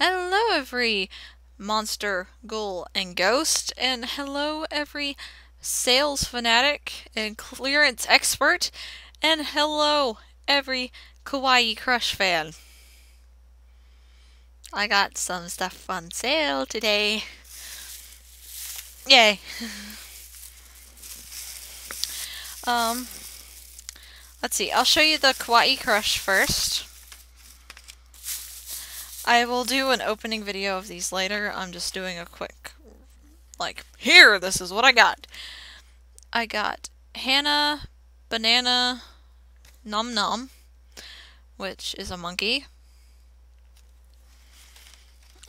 Hello every monster, ghoul, and ghost, and hello every sales fanatic and clearance expert, and hello every Kawaii Crush fan. I got some stuff on sale today. Yay. Let's see, I'll show you the Kawaii Crush first. I will do an opening video of these later. I'm just doing a quick, like, here, this is what I got. I got Hannah Banana Nom Nom, which is a monkey.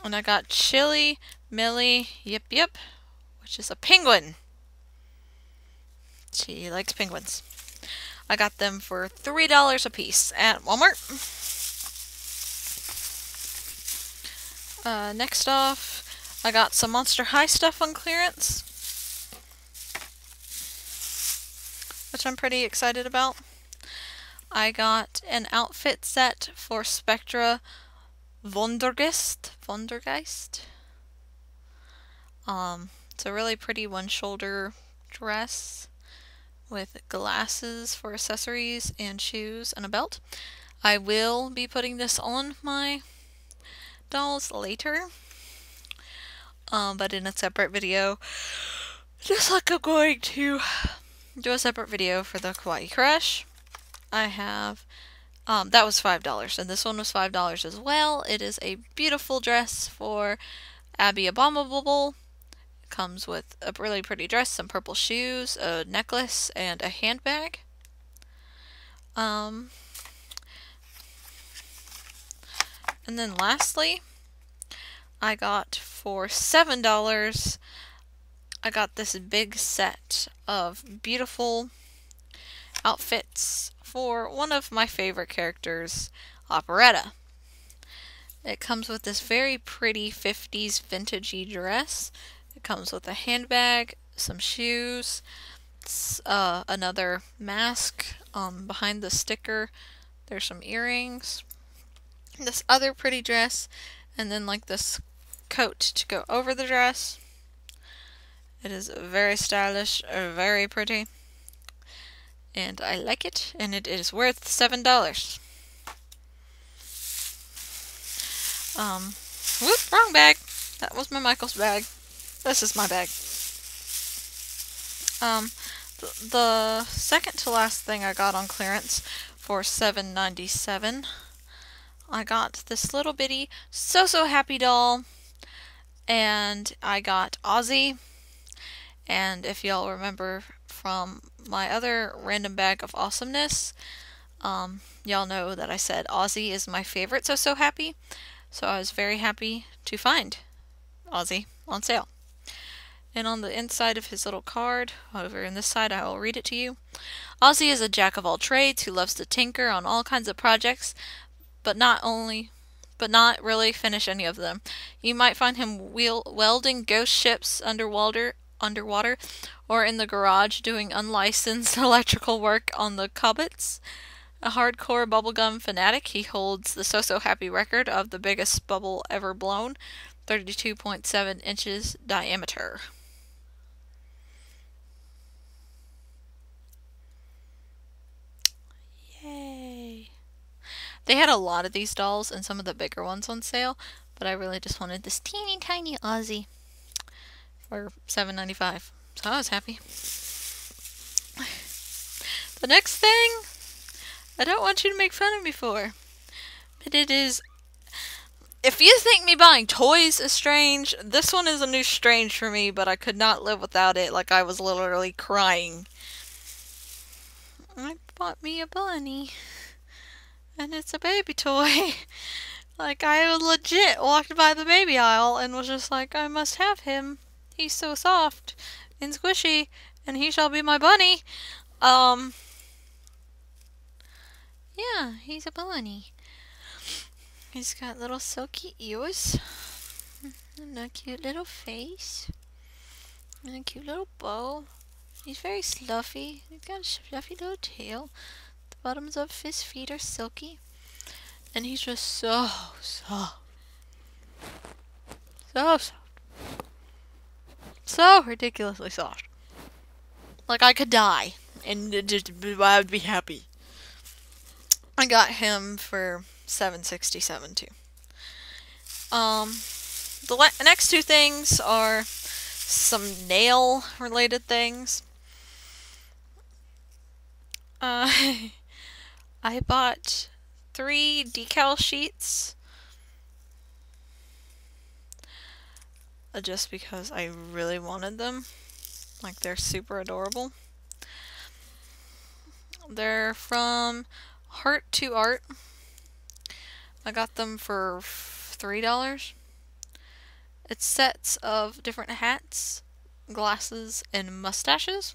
And I got Chilly Millie Yip Yip, which is a penguin. She likes penguins. I got them for $3 a piece at Walmart. Next off, I got some Monster High stuff on clearance, which I'm pretty excited about. I got an outfit set for Spectra Vondergeist. It's a really pretty one-shoulder dress with glasses for accessories and shoes and a belt. I will be putting this on my dolls later, but in a separate video, just like I'm going to do a separate video for the Kawaii Crush. I have that was $5 and this one was $5 as well. It is a beautiful dress for Abby Abominable. It comes with a really pretty dress, some purple shoes, a necklace, and a handbag. And then lastly, I got for $7, I got this big set of beautiful outfits for one of my favorite characters, Operetta. It comes with this very pretty 50s vintagey dress. It comes with a handbag, some shoes, another mask. Behind the sticker, there's some earrings. This other pretty dress, and then like this coat to go over the dress. It is very stylish, very pretty, and I like it, and it is worth $7. Whoop, wrong bag. That was my Michael's bag. This is my bag. The second to last thing I got on clearance for $7.97. I got this little bitty So So Happy doll, and I got Ozzy, and if y'all remember from my other random bag of awesomeness, y'all know that I said Ozzy is my favorite So So Happy, so I was very happy to find Ozzy on sale. And on the inside of his little card, over in this side, I will read it to you. Ozzy is a jack of all trades who loves to tinker on all kinds of projects, but not really finish any of them. You might find him welding ghost ships underwater, or in the garage doing unlicensed electrical work on the cobbles. A hardcore bubblegum fanatic, he holds the So So Happy record of the biggest bubble ever blown, 32.7 inches diameter. They had a lot of these dolls and some of the bigger ones on sale, but I really just wanted this teeny tiny Ozzy for $7.95, so I was happy. The next thing, I don't want you to make fun of me for, but it is, if you think me buying toys is strange, this one is a new strange for me, but I could not live without it. Like, I was literally crying. I bought me a bunny. And it's a baby toy. Like, I legit walked by the baby aisle and was just like, I must have him. He's so soft and squishy, and he shall be my bunny. Yeah, he's a bunny. He's got little silky ears, and a cute little face, and a cute little bow. He's very fluffy. He's got a fluffy little tail. Bottoms of his feet are silky, and he's just so soft. so soft. So ridiculously soft. Like I could die and just I would be happy. I got him for $7.67 too. The next two things are some nail related things. I bought 3 decal sheets just because I really wanted them. Like, they're super adorable. They're from Heart to Art. I got them for $3. It's sets of different hats, glasses, and mustaches.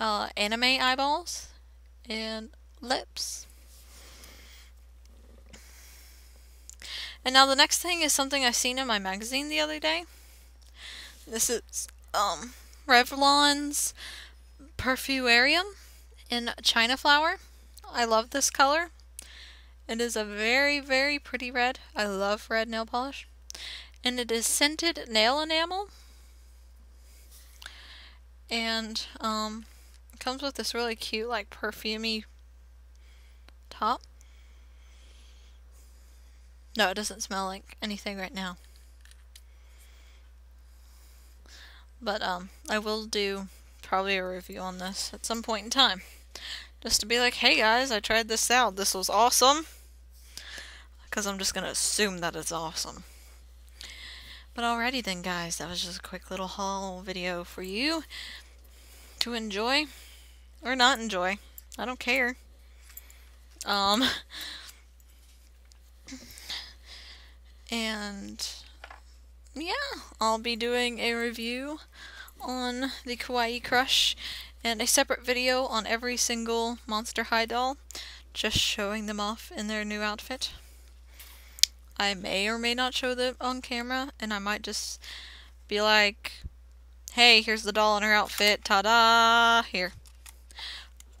Anime eyeballs and lips. And now the next thing is something I seen in my magazine the other day. This is Revlon's Perfumerium in China Flower. I love this color. It is a very, very pretty red. I love red nail polish. And it is scented nail enamel. And it comes with this really cute, like, perfumey top. No, it doesn't smell like anything right now. But I will do probably a review on this at some point in time. Just to be like, hey guys, I tried this out. This was awesome. Because I'm just going to assume that it's awesome. But alrighty then guys, that was just a quick little haul video for you to enjoy. Or not enjoy. I don't care. And yeah, I'll be doing a review on the Kawaii Crush and a separate video on every single Monster High doll, just showing them off in their new outfit. I may or may not show them on camera, and I might just be like, hey, here's the doll in her outfit, ta-da, here.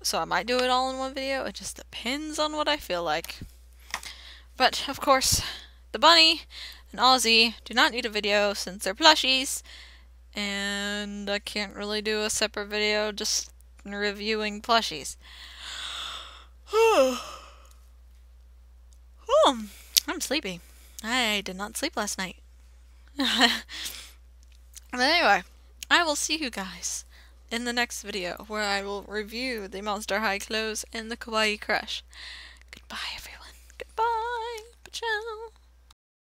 So I might do it all in one video, it just depends on what I feel like. But, of course, the bunny and Ozzy do not need a video since they're plushies, and I can't really do a separate video just reviewing plushies. Oh, I'm sleepy. I did not sleep last night. But anyway, I will see you guys in the next video where I will review the Monster High clothes and the Kawaii Crush. Goodbye everyone. Goodbye. Ciao.